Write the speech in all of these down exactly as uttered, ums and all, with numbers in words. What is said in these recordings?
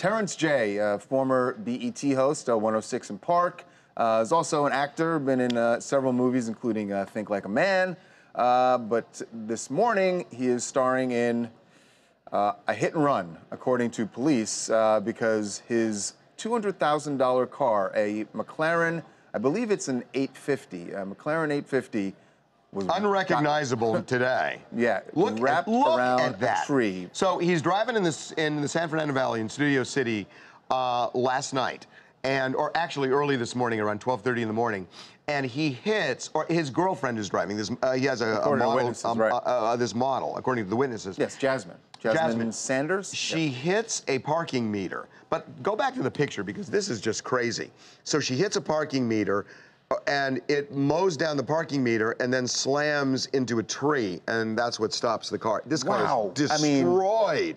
Terrence J, uh, former B E T host, uh, one oh six and Park, uh, is also an actor, been in uh, several movies, including uh, Think Like a Man. Uh, but this morning, he is starring in uh, A Hit and Run, according to police, uh, because his two hundred thousand dollar car, a McLaren, I believe it's an eight fifty, a McLaren eight fifty, was unrecognizable got, today. Yeah, look, wrapped at, look around at that. A tree. So he's driving in this in the San Fernando Valley in Studio City uh, last night, and or actually early this morning, around twelve thirty in the morning, and he hits, or his girlfriend is driving this. Uh, he has a, a model, um, right. uh, uh, this model, according to the witnesses. Yes, Jasmine. Jasmine, Jasmine Sanders. She yep. hits a parking meter, but go back to the picture because this is just crazy. So she hits a parking meter. And it mows down the parking meter and then slams into a tree, and that's what stops the car. This car wow. is destroyed. I mean,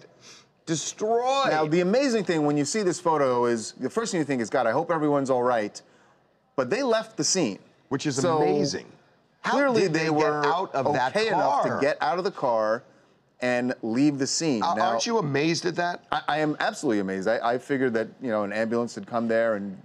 destroyed. Now, the amazing thing when you see this photo is the first thing you think is, God, I hope everyone's all right. But they left the scene. Which is so amazing. How clearly, did they, they were get out of okay that car? enough to get out of the car and leave the scene. Uh, now, aren't you amazed at that? I, I am absolutely amazed. I, I figured that, you know, an ambulance had come there and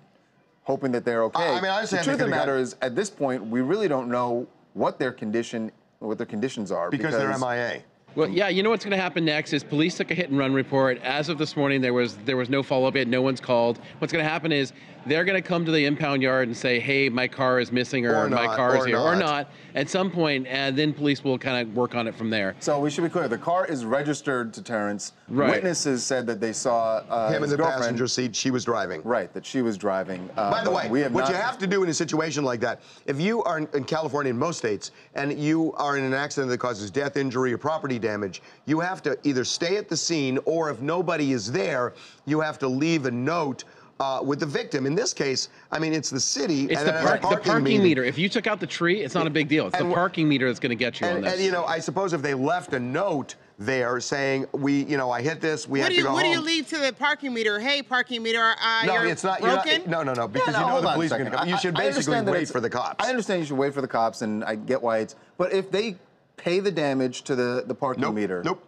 hoping that they're okay. I mean, I understand the truth of the matter is, at this point, we really don't know what their condition, what their conditions are because, because they're M I A. Well, yeah, you know what's going to happen next is police took a hit and run report. As of this morning, there was there was no follow-up yet. No one's called. What's going to happen is they're going to come to the impound yard and say, hey, my car is missing, or, or not, my car is here, not. or not, at some point, and then police will kind of work on it from there. So we should be clear. The car is registered to Terrence. Right. Witnesses said that they saw uh, him in the girlfriend. passenger seat. She was driving. Right, that she was driving. Uh, By the way, we have what not... you have to do in a situation like that, if you are in, in California, in most states, and you are in an accident that causes death, injury, or property damage, you have to either stay at the scene, or if nobody is there, you have to leave a note Uh, with the victim. In this case, I mean, it's the city. It's and the, par the parking, parking meter. meter. If you took out the tree, it's not a big deal. It's and the parking meter that's going to get you and, on this. And, you know, I suppose if they left a note there saying, we, you know, I hit this, we what have you, to go what home. What do you leave to the parking meter? Hey, parking meter, uh, no, you're it's not, broken? You're not, no, no, no, because yeah, no, you know the police are going to come. You should basically wait for the cops. I understand you should wait for the cops, and I get why it's... But if they pay the damage to the, the parking nope, meter... Nope.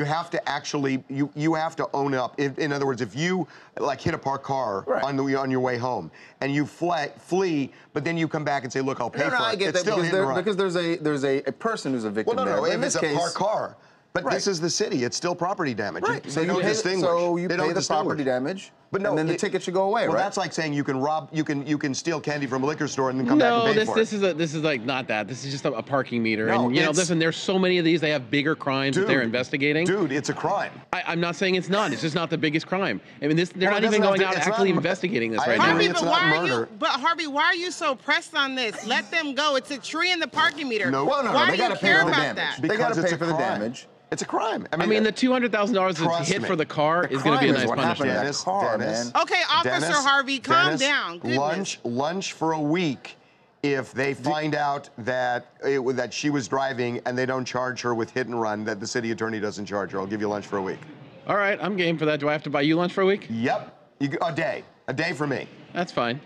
You have to actually, you, you have to own up. In, in other words, if you like hit a parked car right. on the on your way home and you fly, flee, but then you come back and say, look, I'll pay no, for no, it. I get it's that still because, there, because there's a there's a, a person who's a victim. Well, no, no, there. no. In this it's case, a parked car, but right. this is the city. It's still property damage. Right. You, so, they you don't pay, distinguish. so you they pay don't the property damage. But no, and then the it, ticket should go away, well, right? Well, that's like saying you can rob, you can you can steal candy from a liquor store and then come no, back and pay this, for this it. No, this is like not that. This is just a, a parking meter. No, and you know, listen, there's so many of these. They have bigger crimes dude, that they're investigating. Dude, it's a crime. I, I'm not saying it's not. It's just not the biggest crime. I mean, this they're well, not even going to, out actually not, investigating this I, right Harvey, now. But why are you? But Harvey, why are you so pressed on this? Let them go. It's a tree in the parking meter. No, well, no, why no, they do you care about that? They got to pay for the damage. It's a crime. I mean, I mean the two hundred thousand dollars that's hit me. for the car the is going to be a nice punishment. Dennis, car, Dennis, man. Okay, Officer Dennis, Harvey, calm Dennis, down. Goodness. Lunch, lunch for a week. If they find out that it, that she was driving and they don't charge her with hit and run, that the city attorney doesn't charge her, I'll give you lunch for a week. All right, I'm game for that. Do I have to buy you lunch for a week? Yep, you, a day, a day for me. That's fine.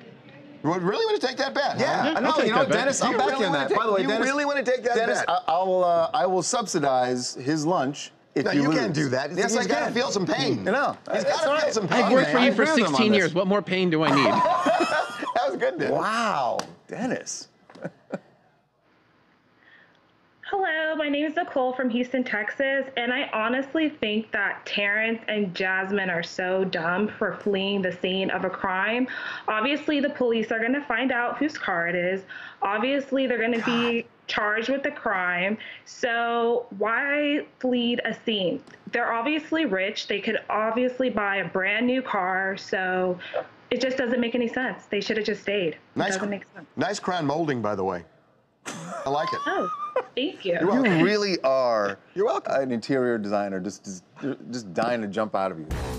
You really want to take that bet? Yeah, I know. You know, Dennis, I'm back in that. By the way, Dennis, you really want to take that bet? Dennis, I will. Uh, I will subsidize his lunch if you lose. No, you can't do that. Yes, he's got to feel some pain. You know, he's got to feel some pain. I've worked for you for sixteen years. What more pain do I need? That was good, Dennis. Wow, Dennis. Hello, my name is Nicole from Houston, Texas, and I honestly think that Terrence and Jasmine are so dumb for fleeing the scene of a crime. Obviously, the police are going to find out whose car it is. Obviously, they're going to be charged with the crime. So why flee a scene? They're obviously rich. They could obviously buy a brand new car. So it just doesn't make any sense. They should have just stayed. Nice, it doesn't make sense. Nice crown molding, by the way. I like it. Oh, thank you. You really are. You're welcome. An interior designer, just, just, just dying to jump out of you.